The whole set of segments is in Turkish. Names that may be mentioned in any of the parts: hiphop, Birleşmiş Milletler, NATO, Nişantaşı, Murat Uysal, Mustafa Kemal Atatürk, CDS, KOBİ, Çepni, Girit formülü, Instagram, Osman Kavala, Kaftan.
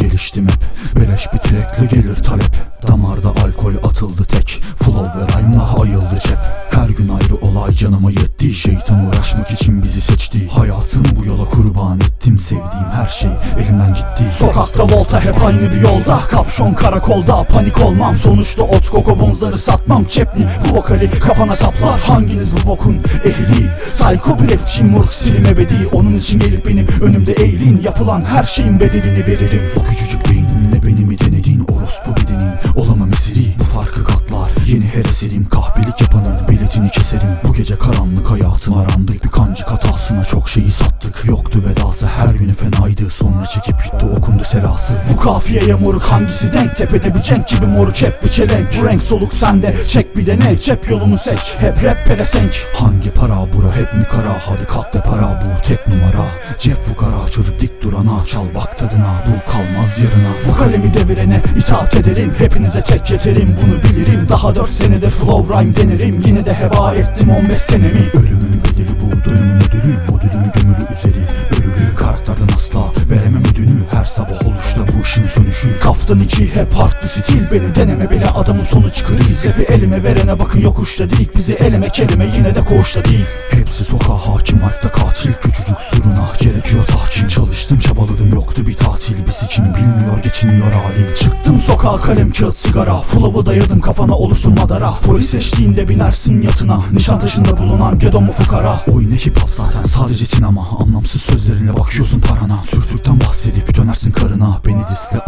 Geliştim hep, beleş bir tirekli gelir talep. Damarda alkol atıldı tek, flow ve rhyme'la ayıldı cep. Her gün ayrı olay canıma yetti, şeytan uğraşmak için bizi seçti. Hayatımı bu yola kurban ettim, sevdiğim her şey elimden gitti. Sokakta volta hep aynı bir yolda, kapşon karakolda panik olmam. Sonuçta ot koko bonzları satmam. Çepni bu vokali kafana saplar, hanginiz bu bokun ehli? Psycho bir rapçi murk stilim ebedi, onun için gelip benim önümde eğilin. Yapılan her şeyin bedelini veririm. O küçücük beynimle beni mi denedin? Orospu bedenin olamam esiri, bu farkı katlar yeni hereserim. Kahpelik yapanın biletini keserim. Bu gece karanlık hayatım arandık, bir kancık hatasına çok şeyi sattık. Yoktu vedası, her günü fenaydı, sonra çekip gitti okundu selası. Bu kafiyeye moruk hangisi denk? Tepede bir cenk gibi moruk hep bir çelenk. Bu renk soluk sende, çek bir dene, cep yolunu seç, hep rap pelesenk. Hangi para bura hep mi kara? Hadi katla para, bu tek numara. Cep fukara çocuk dik durana, çal bak tadına, bu kalmaz yarına. Bu kalemi devirene itaat ederim, hepinize tek yeterim, bunu bilirim. Daha 4 senedir flow rhyme denerim, yine de heba ettim 15 senemi. Ölümün bedeli bu, dönümün ödülü, modülüm gömülü üzeri ölülü. Karakterden asla veremem ödünü, her sabah oluşta bu işin sonucu. Kaftan 2 hep farklı stil, beni deneme bile adamın sonu çıkarıyız. Hepi elime verene bakın yokuşta dik, bizi eleme kelime yine de koğuşta değil. Hepsi sokağa hakim, altta katil, küçücük suruna gerekiyor tahkim. Çalıştım çabaladım, yoktu bir tatil, bizi kim bilmiyor geçiniyor halim. Çıktım sokağa kalem kağıt sigara, flow'u dayadım kafana olursun madara. Polis eşliğinde binersin yatına, Nişantaşı'nda bulunan gedo mu fukara. Oyun ne hip hop zaten sadece sinema, anlamsız sözlerine bakıyorsun parana. Sürtükten bahsedip dönersin karına, beni disle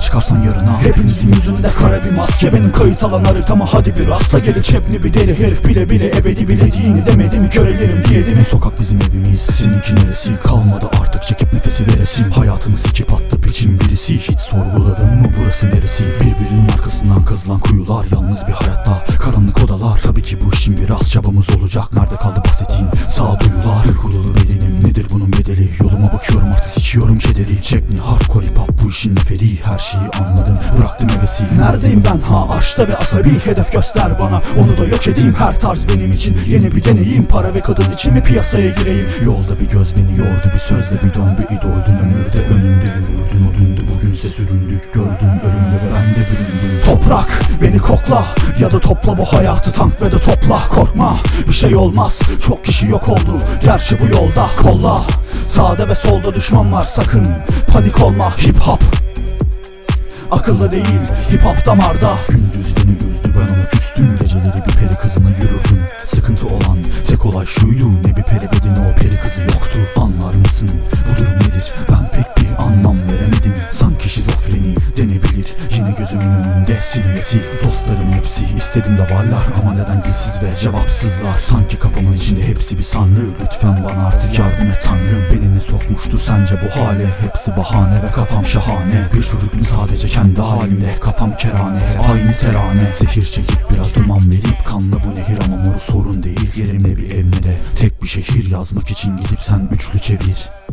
çıkarsan yarına. Hepinizin yüzünde kara bir maske, benim kayıt alan haritama hadi bir asla gelin. Çepni bir deli herif bile bile ebedi bilediğini demedi mi? Körelerim diyedi mi? Sokak bizim evimiz, seninki neresi? Kalmadı artık çekip nefesi veresim. Hayatımı sikip attı biçim birisi, hiç sorguladın mı burası neresi? Birbirinin arkasından kazılan kuyular, yalnız bir hayatta karanlık odalar. Tabii ki bu işin biraz çabamız olacak, nerede kaldı bahsettiğin sağduyular? Hırkululu bedenim nedir bunun bedeli? Yoluma bakıyorum artık sikiyorum kederi. Çepni hardcore hip hop bu işin neferi, her şeyi anladım bıraktım hevesi. Neredeyim ben ha? Aşkta ve asabi, hedef göster bana onu da yok edeyim. Her tarz benim için yeni bir deneyim, para ve kadın için mi piyasaya gireyim? Yolda bir göz beni yordu, bir sözle bir don bir idoldun. Ömürde önümde yürürdün, o dündü bugünse süründük. Gördüm ölümüne ve ben de büründüm. Toprak beni kokla ya da topla, bu hayatı tank ve de topla. Korkma bir şey olmaz, çok kişi yok oldu gerçi bu yolda. Kolla sağda ve solda düşman var, sakın panik olma. Hip hop akılla değil, hip hop damarda. Gündüz beni üzdü, ben onu küstüm, geceleri bir peri kızına yürürdüm. Sıkıntı olan tek olay şuydu, ne bir peri bedeni, o peri kızı yoktu. Anlar mısın bu durum nedir? Ben pek bir anlam veremedim, sanki şizofreni denebilir. Yine gözümün önünde silüeti, dostlarım hepsi istedim de varlar, ama neden dilsiz ve cevapsızlar? Sanki kafamın içinde hepsi bir sanrı, lütfen bana artık yardım et tanrım. Beni ne sokmuştur sence bu hale? Hepsi bahane ve kafam şahane. Bir çocuklu sadece kendi halimde, kafam kerane aynı terane. Zehir çekip biraz duman verip, kanlı bu nehir ama moru sorun değil. Yerimde bir evimde tek bir şehir, yazmak için gidip sen üçlü çevir.